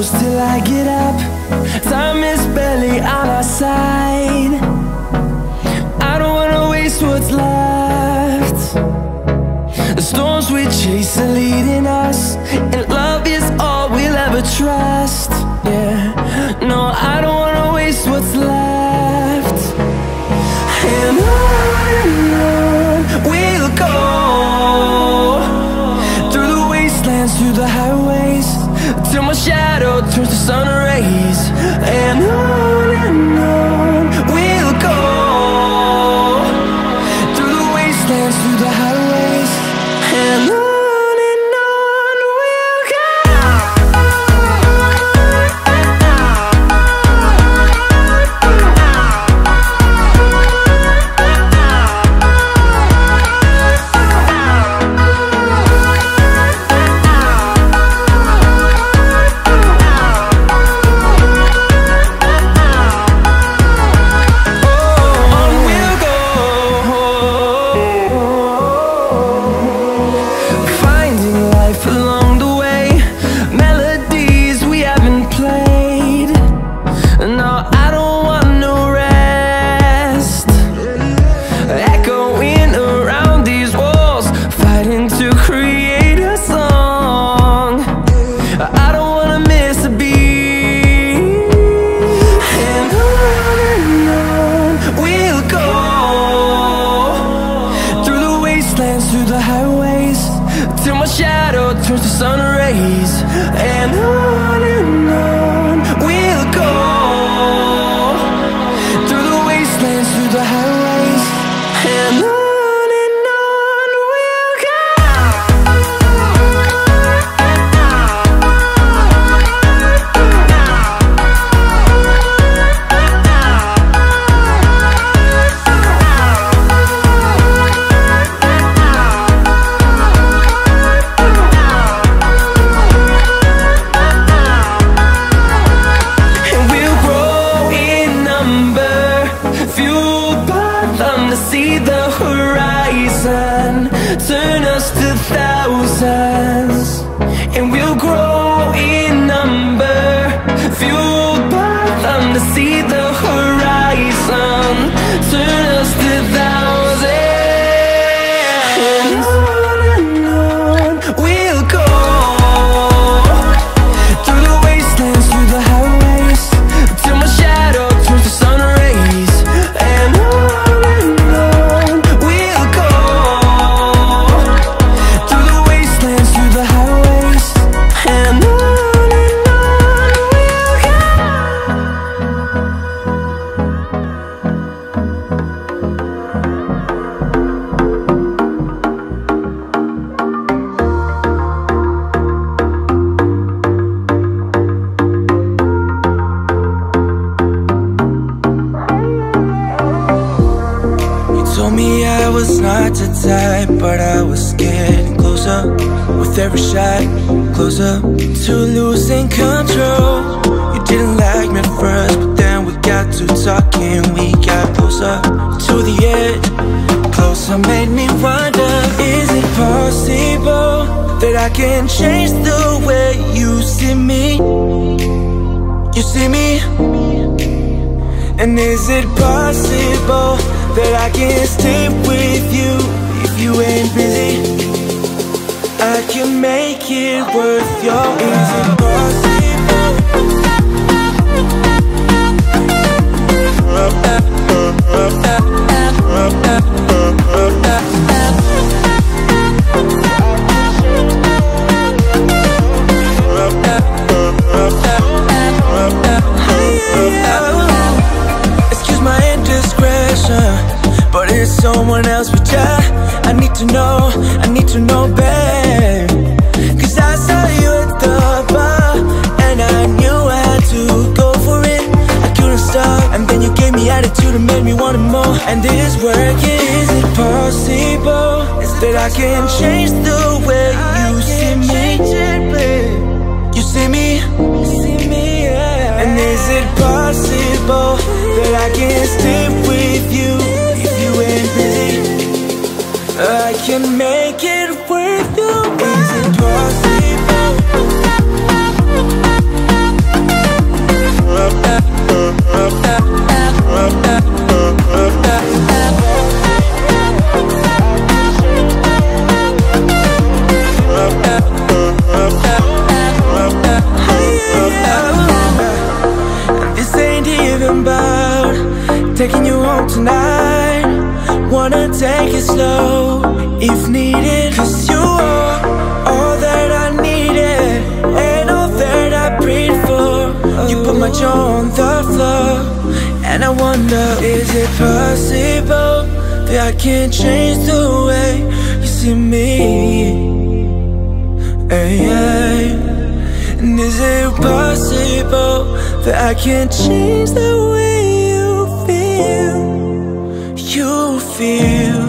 close till I get up. Time is barely on our side. I don't wanna waste what's left. The storms we chase are leading us, and love is all we'll ever trust. Yeah, no, I don't wanna waste what's left. And on we'll go, through the wastelands, through the highways, till my shadow turns to sun rays. And on we'll go, through the wastelands, through the highways, and on. Through the highways, till my shadow turns to sun rays, and on we'll go, through the wastelands, through the highways, and on. See the horizon turn us to thousands, and we'll grow in number, fueled by them. To see the horizon turn us to thousands, and on we'll go, through the wastelands, through the highways, till my shadow turns to sun rays, and on. Told me I was not the type, but I was getting closer with every shot, closer to losing control. You didn't like me at first, but then we got to talking. We got closer to the edge, closer made me wonder, is it possible that I can change the way you see me? You see me? And is it possible that I can stay with you if you ain't busy? I can make it worth your while. But it's someone else, but yeah, I need to know, babe. Cause I saw you at the bar, and I knew I had to go for it. I couldn't stop, and then you gave me attitude and made me want more. And it is working. Is it possible that I can change the way you see me? You see me? And is it possible that I can stay with you? I can make it worth your while. Is it possible? I can't change the way you see me. And is it possible that I can't change the way you feel? You feel.